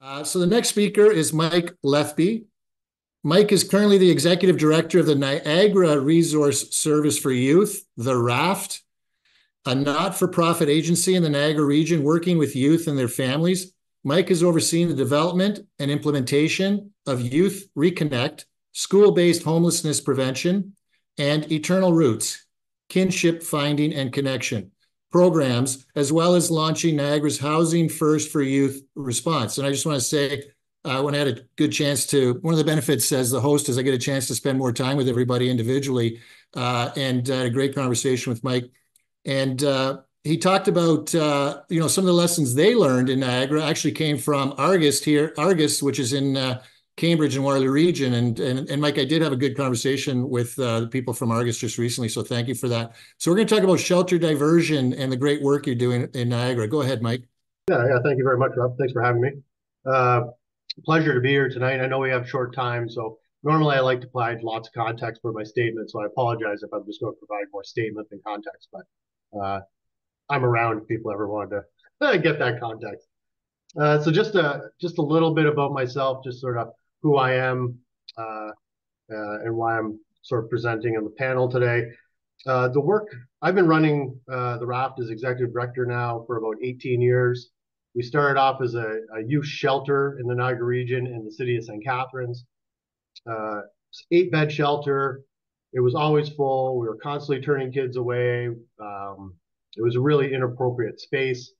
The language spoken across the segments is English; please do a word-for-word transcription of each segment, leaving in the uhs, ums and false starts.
Uh, so the next speaker is Mike Lethby. Mike is currently the executive director of the Niagara Resource Service for Youth, The Raft, a not-for-profit agency in the Niagara region working with youth and their families. Mike is overseeing the development and implementation of Youth Reconnect, School-Based Homelessness Prevention, and Eternal Roots, Kinship Finding and Connection programs, as well as launching Niagara's Housing First for Youth response. And I just want to say, uh, when I had a good chance to, one of the benefits as the host is I get a chance to spend more time with everybody individually, uh, and I had a great conversation with Mike. And uh, he talked about, uh, you know, some of the lessons they learned in Niagara actually came from Argus here, Argus, which is in uh, Cambridge and Waterloo Region. And, and, and Mike, I did have a good conversation with uh, the people from Argus just recently, so thank you for that. So we're going to talk about shelter diversion and the great work you're doing in Niagara. Go ahead, Mike. Yeah, yeah, thank you very much, Rob. Thanks for having me. Uh, pleasure to be here tonight. I know we have short time, so normally I like to provide lots of context for my statement, so I apologize if I'm just going to provide more statement than context, but uh, I'm around if people ever wanted to get that context. Uh, so just a, just a little bit about myself, just sort of who I am uh, uh, and why I'm sort of presenting on the panel today. Uh, the work I've been running, uh, The Raft as executive director now for about eighteen years. We started off as a, a youth shelter in the Niagara region in the city of Saint Catharines. Uh, eight bed shelter. It was always full. We were constantly turning kids away. Um, it was a really inappropriate space.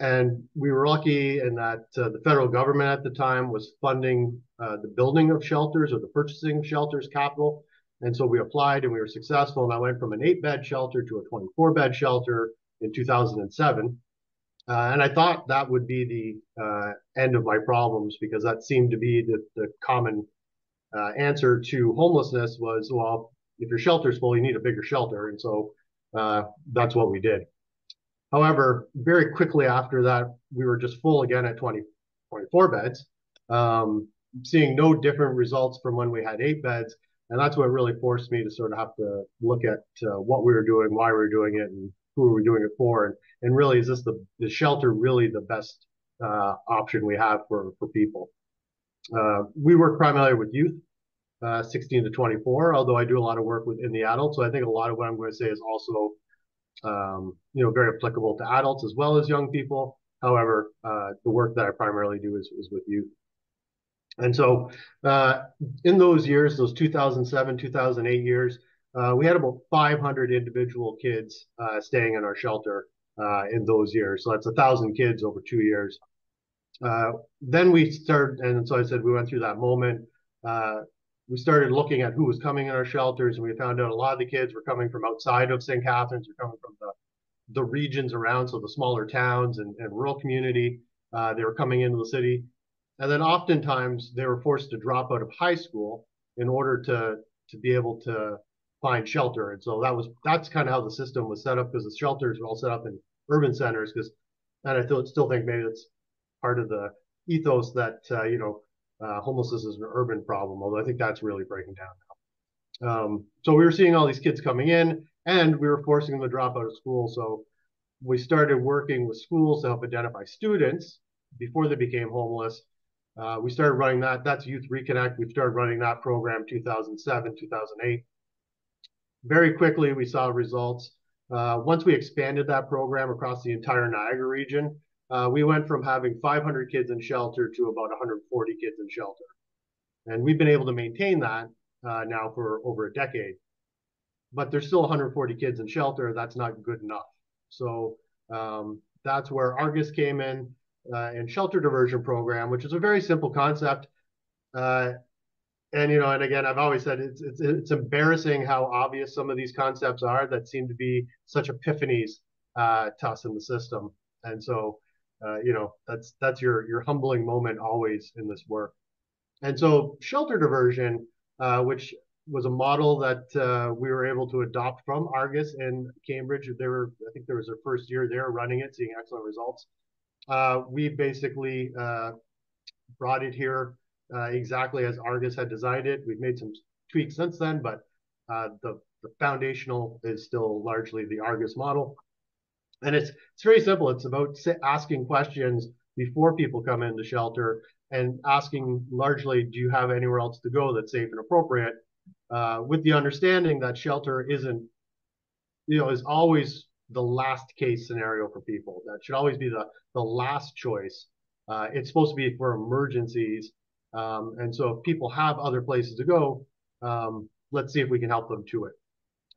And we were lucky in that uh, the federal government at the time was funding uh, the building of shelters or the purchasing of shelters capital. And so we applied and we were successful. And I went from an eight bed shelter to a twenty-four bed shelter in two thousand seven. Uh, and I thought that would be the uh, end of my problems, because that seemed to be the, the common uh, answer to homelessness was, well, if your shelter's full, you need a bigger shelter. And so uh, that's what we did. However, very quickly after that, we were just full again at twenty, twenty-four beds, um, seeing no different results from when we had eight beds. And that's what really forced me to sort of have to look at uh, what we were doing, why we were doing it, and who we were doing it for. And, and really, is this the, the shelter really the best uh, option we have for, for people? Uh, we work primarily with youth, uh, sixteen to twenty-four, although I do a lot of work within the adults. So I think a lot of what I'm going to say is also Um, you know, very applicable to adults as well as young people. However, uh, the work that I primarily do is, is with youth. And so uh, in those years, those two thousand seven, two thousand eight years, uh, we had about five hundred individual kids uh, staying in our shelter uh, in those years. So that's one thousand kids over two years. Uh, then we started, and so I said we went through that moment. Uh, We started looking at who was coming in our shelters, and we found out a lot of the kids were coming from outside of Saint Catharines, were coming from the, the regions around, so the smaller towns and, and rural community. Uh, they were coming into the city. And then oftentimes they were forced to drop out of high school in order to, to be able to find shelter. And so that was that's kind of how the system was set up, because the shelters were all set up in urban centers, because, and I th still think maybe it's part of the ethos that, uh, you know, Uh, homelessness is an urban problem, although I think that's really breaking down now. Um, so we were seeing all these kids coming in, and we were forcing them to drop out of school. So we started working with schools to help identify students before they became homeless. Uh, we started running that. That's Youth Reconnect. We started running that program two thousand seven, two thousand eight. Very quickly, we saw results. Uh, once we expanded that program across the entire Niagara region, Uh, we went from having five hundred kids in shelter to about one hundred forty kids in shelter. And we've been able to maintain that uh, now for over a decade. But there's still one hundred forty kids in shelter. That's not good enough. So um, that's where Argus came in, uh, and shelter diversion program, which is a very simple concept. Uh, and, you know, and again, I've always said it's, it's, it's embarrassing how obvious some of these concepts are that seem to be such epiphanies uh, to us in the system. And so, Uh, you know, that's that's your your humbling moment always in this work. And so shelter diversion, uh, which was a model that uh, we were able to adopt from Argus in Cambridge. They were, I think there was their first year there running it, seeing excellent results. Uh, we basically uh, brought it here uh, exactly as Argus had designed it. We've made some tweaks since then, but uh, the, the foundational is still largely the Argus model. And it's, it's very simple. It's about asking questions before people come into shelter, and asking largely, do you have anywhere else to go that's safe and appropriate, uh, with the understanding that shelter isn't, you know, is always the last case scenario for people. That should always be the, the last choice. Uh, it's supposed to be for emergencies. Um, and so if people have other places to go, um, let's see if we can help them to it.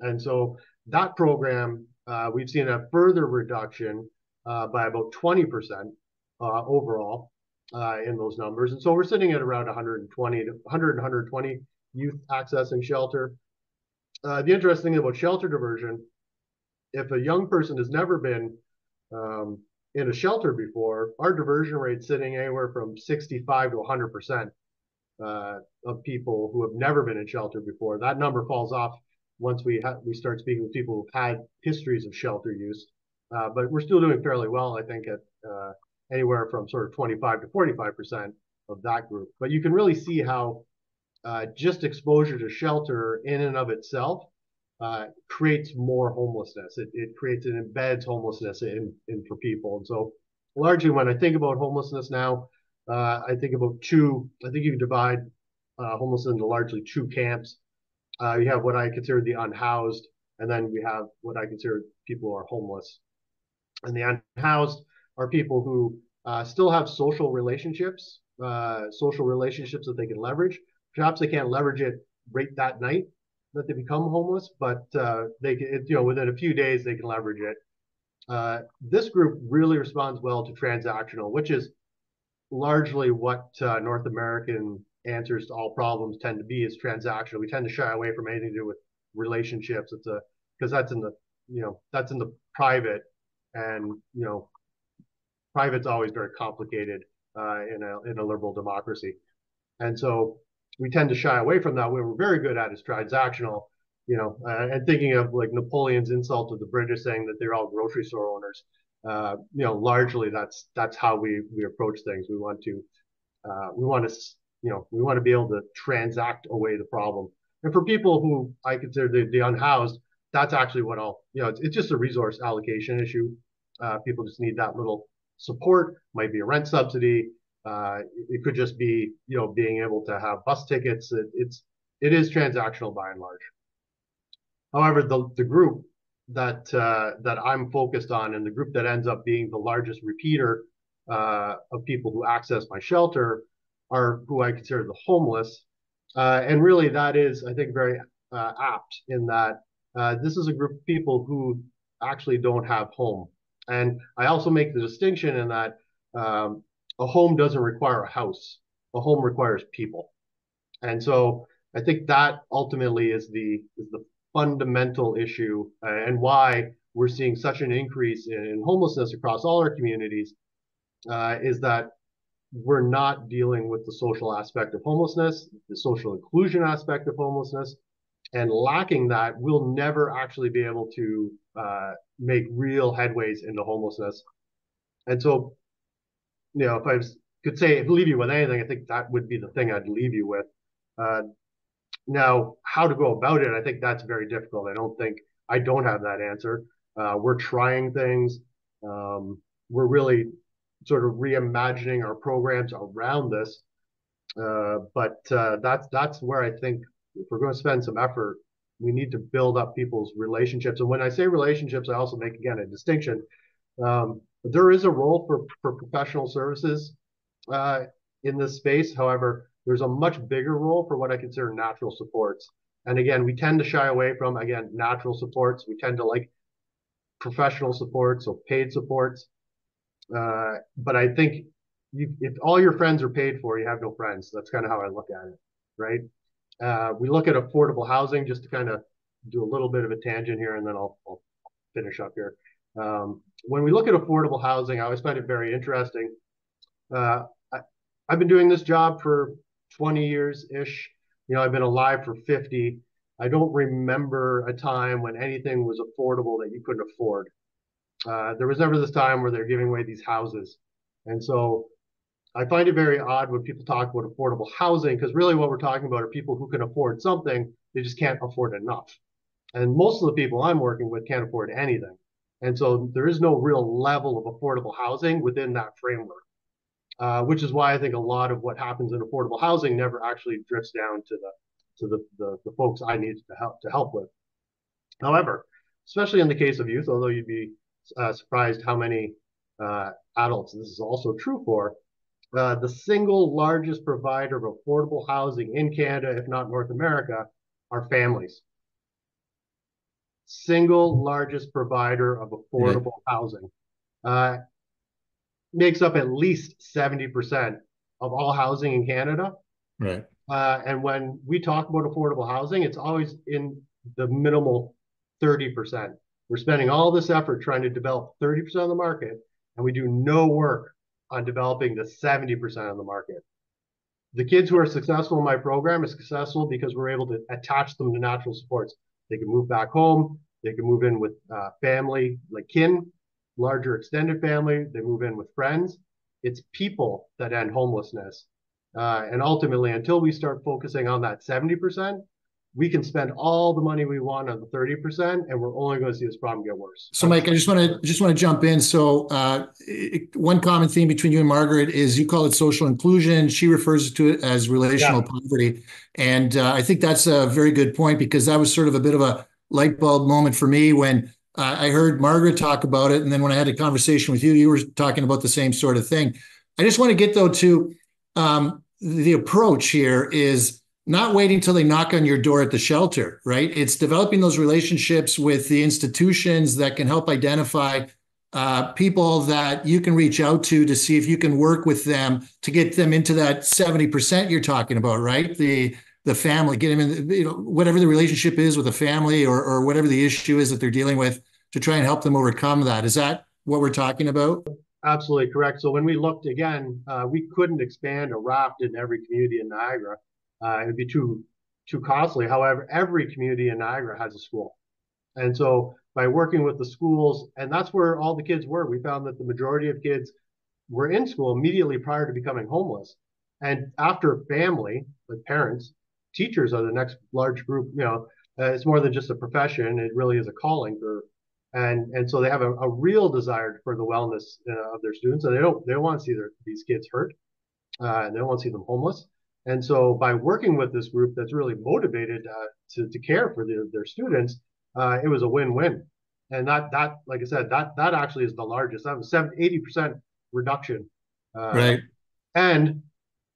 And so that program, uh, we've seen a further reduction uh, by about twenty percent uh, overall uh, in those numbers. And so we're sitting at around one hundred twenty youth accessing shelter. Uh, the interesting thing about shelter diversion, if a young person has never been um, in a shelter before, our diversion rate's sitting anywhere from sixty-five to one hundred percent uh, of people who have never been in shelter before. That number falls off once we ha we start speaking with people who've had histories of shelter use, uh, but we're still doing fairly well, I think, at uh, anywhere from sort of twenty-five to forty-five percent of that group. But you can really see how uh, just exposure to shelter in and of itself Uh, creates more homelessness. It, it creates and embeds homelessness in, in for people. And so largely when I think about homelessness now, uh, I think about two, I think you can divide uh, homelessness into largely two camps. Uh, you have what I consider the unhoused, and then we have what I consider people who are homeless. And the unhoused are people who uh, still have social relationships, uh, social relationships that they can leverage. Perhaps they can't leverage it right that night that they become homeless, but uh, they can, it, you know, within a few days they can leverage it. Uh, this group really responds well to transactional, which is largely what uh, North American answers to all problems tend to be, is transactional. We tend to shy away from anything to do with relationships. It's a because that's in the you know that's in the private, and you know private's always very complicated uh, in a in a liberal democracy, and so we tend to shy away from that. What we're very good at is transactional, you know, uh, and thinking of like Napoleon's insult to the British saying that they're all grocery store owners, uh, you know, largely that's that's how we we approach things. We want to, uh, we want to, you know, we want to be able to transact away the problem. And for people who I consider the, the unhoused, that's actually what I'll, you know, it's, it's just a resource allocation issue. Uh, people just need that little support, might be a rent subsidy. Uh, it could just be, you know, being able to have bus tickets. It, it's, it is transactional by and large. However, the, the group that, uh, that I'm focused on, and the group that ends up being the largest repeater, uh, of people who access my shelter, are who I consider the homeless. Uh, and really that is, I think, very, uh, apt in that, uh, this is a group of people who actually don't have home. And I also make the distinction in that, um, a home doesn't require a house. A home requires people. And so I think that ultimately is the, is the fundamental issue, uh, and why we're seeing such an increase in, in homelessness across all our communities, uh, is that we're not dealing with the social aspect of homelessness, the social inclusion aspect of homelessness, and lacking that, we'll never actually be able to uh, make real headways into homelessness. And so, you know, if I could say, leave you with anything, I think that would be the thing I'd leave you with. Uh, now, how to go about it, I think that's very difficult. I don't think, I don't have that answer. Uh, we're trying things. Um, we're really sort of reimagining our programs around this. Uh, but uh, that's, that's where I think if we're going to spend some effort, we need to build up people's relationships. And when I say relationships, I also make, again, a distinction. Um, There is a role for, for professional services uh, in this space. However, there's a much bigger role for what I consider natural supports. And again, we tend to shy away from, again, natural supports. We tend to like professional supports or paid supports. Uh, but I think you, if all your friends are paid for, you have no friends. That's kind of how I look at it, right? Uh, we look at affordable housing, just to kind of do a little bit of a tangent here, and then I'll, I'll finish up here. Um, when we look at affordable housing, I always find it very interesting. Uh, I, I've been doing this job for twenty years-ish. You know, I've been alive for fifty. I don't remember a time when anything was affordable that you couldn't afford. Uh, there was never this time where they're giving away these houses. And so I find it very odd when people talk about affordable housing, because really what we're talking about are people who can afford something, they just can't afford enough. And most of the people I'm working with can't afford anything. And so there is no real level of affordable housing within that framework. uh, which is why I think a lot of what happens in affordable housing never actually drifts down to the to the, the, the folks I need to help to help with. However, especially in the case of youth, although you'd be uh, surprised how many uh, adults this is also true for, uh, the single largest provider of affordable housing in Canada, if not North America, are families. Single largest provider of affordable yeah. housing uh, makes up at least seventy percent of all housing in Canada. Right. Uh, and when we talk about affordable housing, it's always in the minimal thirty percent. We're spending all this effort trying to develop thirty percent of the market, and we do no work on developing the seventy percent of the market. The kids who are successful in my program are successful because we're able to attach them to natural supports. They can move back home. They can move in with uh, family, like kin, larger extended family. They move in with friends. It's people that end homelessness. Uh, and ultimately, until we start focusing on that seventy percent, we can spend all the money we want on the thirty percent, and we're only going to see this problem get worse. So, Mike, I just want to just want to jump in. So, uh, it, one common theme between you and Margaret is you call it social inclusion. She refers to it as relational yeah. poverty, and uh, I think that's a very good point, because that was sort of a bit of a light bulb moment for me when uh, I heard Margaret talk about it, and then when I had a conversation with you, you were talking about the same sort of thing. I just want to get though to um, the approach here is not waiting till they knock on your door at the shelter, right? It's developing those relationships with the institutions that can help identify uh, people that you can reach out to to see if you can work with them to get them into that seventy percent you're talking about, right? The the family, get them in, you know, whatever the relationship is with the family or or whatever the issue is that they're dealing with, to try and help them overcome that. Is that what we're talking about? Absolutely correct. So when we looked again, uh, we couldn't expand a raft in every community in Niagara. Uh, it would be too too costly. However, every community in Niagara has a school. And so by working with the schools, and that's where all the kids were, we found that the majority of kids were in school immediately prior to becoming homeless. And after family, like parents, teachers are the next large group. You know, uh, it's more than just a profession. It really is a calling. For, and and so they have a, a real desire for the wellness uh, of their students. And they don't, they don't want to see their, these kids hurt. Uh, and they don't want to see them homeless. And so by working with this group that's really motivated uh, to, to care for the, their students, uh, it was a win-win. And that, that, like I said, that that actually is the largest. That was eighty percent reduction. Uh, right. And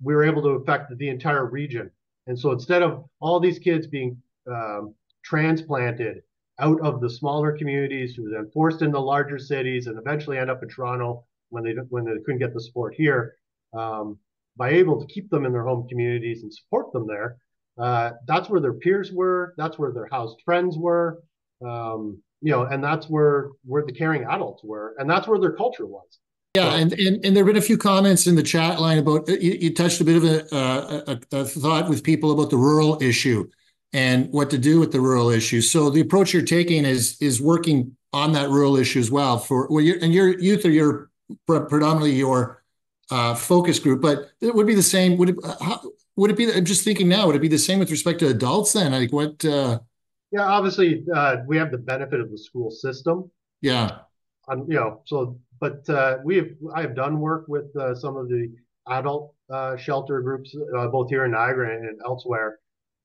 we were able to affect the entire region. And so instead of all these kids being um, transplanted out of the smaller communities who then forced into larger cities and eventually end up in Toronto when they, when they couldn't get the support here, um, by able to keep them in their home communities and support them there, uh, that's where their peers were, that's where their housed friends were, um, you know, and that's where where the caring adults were, and that's where their culture was. Yeah, so, and, and and there have been a few comments in the chat line about, you, you touched a bit of a, a, a thought with people about the rural issue and what to do with the rural issue. So the approach you're taking is is working on that rural issue as well for, well, you're, and your youth are your predominantly your Uh, focus group, but it would be the same. Would it? How, would it be? I'm just thinking now. Would it be the same with respect to adults? Then, like what? Uh... Yeah, obviously, uh, we have the benefit of the school system. Yeah, um, you know. So, but uh, we have. I have done work with uh, some of the adult uh, shelter groups, uh, both here in Niagara and elsewhere,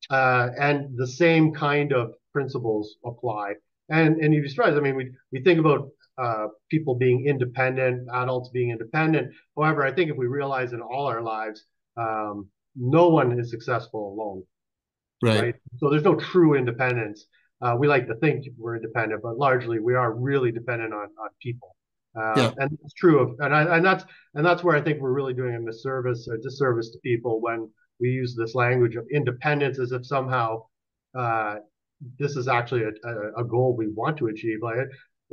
uh, and the same kind of principles apply. And and you'd be surprised. I mean, we we think about. Uh, people being independent, adults being independent. However, I think if we realize in all our lives, um, no one is successful alone. Right. right? So there's no true independence. Uh, we like to think we're independent, but largely we are really dependent on on people. Uh, yeah. And it's true. Of, and, I, and, that's, and that's where I think we're really doing a misservice, a disservice to people when we use this language of independence as if somehow uh, this is actually a, a, a goal we want to achieve. Like,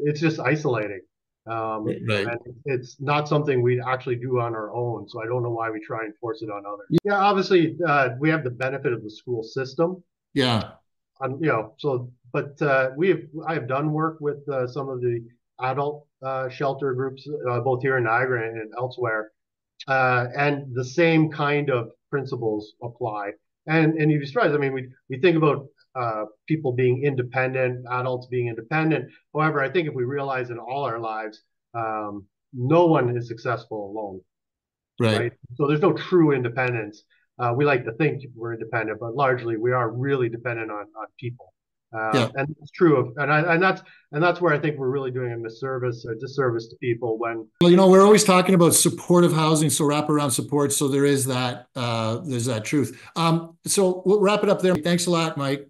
it's just isolating. Um, right. And it's not something we actually do on our own. So I don't know why we try and force it on others. Yeah, obviously, uh, we have the benefit of the school system. Yeah. Um, you know, so, but uh, we have, I have done work with uh, some of the adult uh, shelter groups, uh, both here in Niagara and elsewhere. Uh, and the same kind of principles apply. And, and you'd be surprised. I mean, we, we think about Uh, people being independent, adults being independent. However, I think if we realize in all our lives, um, no one is successful alone. Right. right? So there's no true independence. Uh, we like to think we're independent, but largely we are really dependent on, on people. Uh, yeah. And it's true. Of, and, I, and, that's, and that's where I think we're really doing a misservice, a disservice to people when... Well, you know, we're always talking about supportive housing, so wraparound support. So there is that, uh, there's that truth. Um, so we'll wrap it up there. Thanks a lot, Mike.